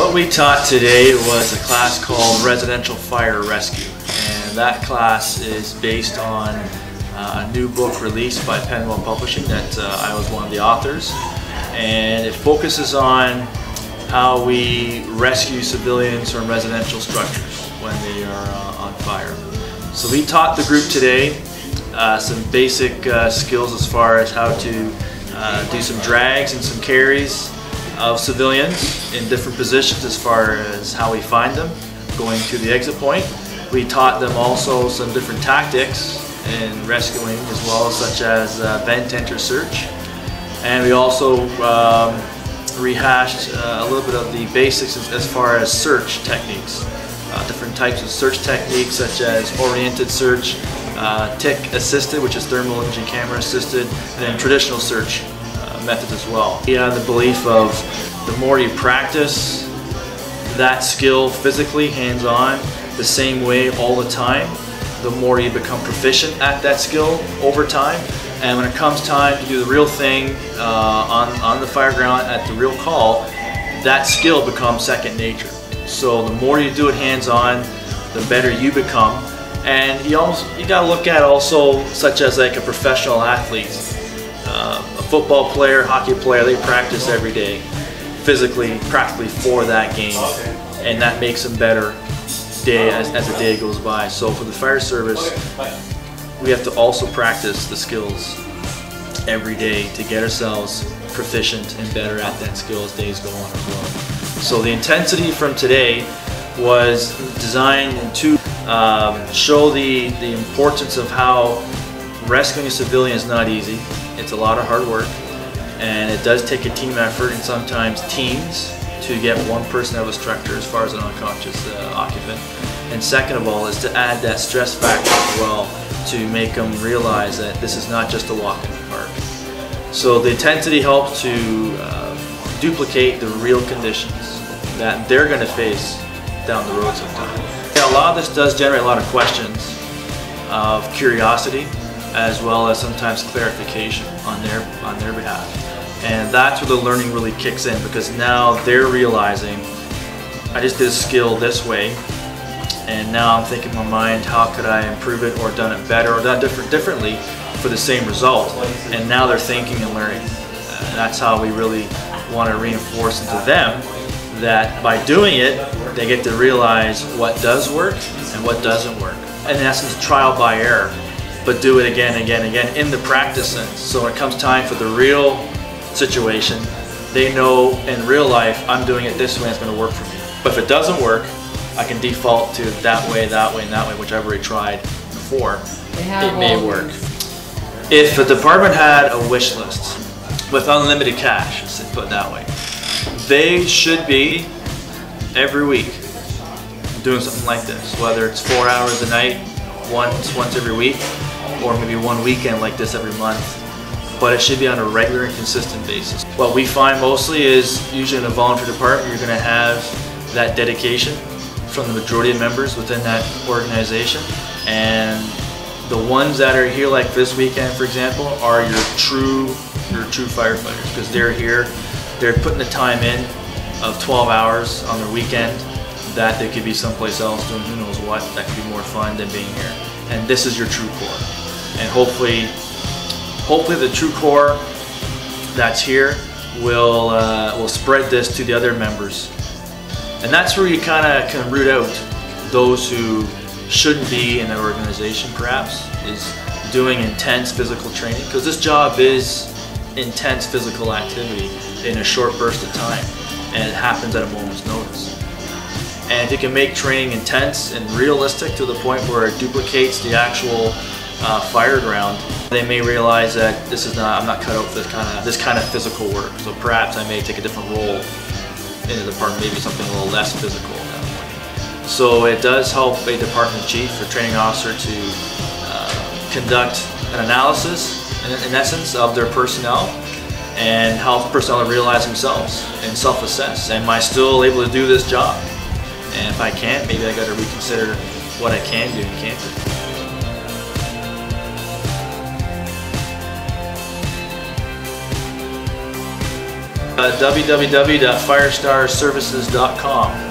What we taught today was a class called Residential Fire Rescue, and that class is based on a new book released by Penwell Publishing that I was one of the authors, and it focuses on how we rescue civilians from residential structures when they are on fire. So we taught the group today some basic skills as far as how to do some drags and some carries of civilians in different positions as far as how we find them going to the exit point. We taught them also some different tactics in rescuing as well, such as vent, enter, search. And we also rehashed a little bit of the basics as far as search techniques. Different types of search techniques such as oriented search, TIC assisted, which is thermal imaging camera assisted, and then traditional search methods as well. We have the belief of the more you practice that skill physically, hands-on, the same way all the time, the more you become proficient at that skill over time. And when it comes time to do the real thing on the fire ground at the real call, that skill becomes second nature. So the more you do it hands-on, the better you become. And you gotta look at also such as like a professional athlete. A football player, hockey player, they practice every day physically, practically for that game, and that makes them better day as the day goes by. So for the fire service, we have to also practice the skills every day to get ourselves proficient and better at that skill as days go on as well. So the intensity from today was designed to show the importance of how rescuing a civilian is not easy. It's a lot of hard work, and it does take a team effort and sometimes teams to get one person out of a structure as far as an unconscious occupant. And second of all is to add that stress factor as well to make them realize that this is not just a walk in the park. So the intensity helps to duplicate the real conditions that they're going to face down the road sometime. Yeah, a lot of this does generate a lot of questions of curiosity, as well as sometimes clarification on their behalf. And that's where the learning really kicks in, because now they're realizing, I just did a skill this way, and now I'm thinking in my mind, how could I improve it or done it better or done differently for the same result? And now they're thinking and learning. And that's how we really want to reinforce into them that by doing it, they get to realize what does work and what doesn't work. And in essence, trial by error. But do it again, again, again in the practice sense. So when it comes time for the real situation, they know in real life, I'm doing it this way, it's going to work for me. But if it doesn't work, I can default to that way, and that way, which I've already tried before. It may work. If the department had a wish list with unlimited cash, let's put it that way, they should be every week doing something like this, whether it's 4 hours a night, once every week, or maybe one weekend like this every month, but it should be on a regular and consistent basis. What we find mostly is usually in a volunteer department, you're going to have that dedication from the majority of members within that organization, and the ones that are here like this weekend, for example, are your true firefighters, because they're here, they're putting the time in of 12 hours on their weekend that they could be someplace else doing who knows what, that could be more fun than being here. And this is your true core. And hopefully the true core that's here will spread this to the other members. And that's where you kind of can root out those who shouldn't be in the organization perhaps, is doing intense physical training. Because this job is intense physical activity in a short burst of time. And it happens at a moment's notice. And if you can make training intense and realistic to the point where it duplicates the actual fire ground, they may realize that this is not, I'm not cut out for this kind of physical work. So perhaps I may take a different role in the department, maybe something a little less physical at that point. So it does help a department chief or training officer to conduct an analysis, in essence, of their personnel, and help the personnel realize themselves and self-assess. Am I still able to do this job? And if I can't, maybe I got to reconsider what I can do and can't do. www.firestarservices.com.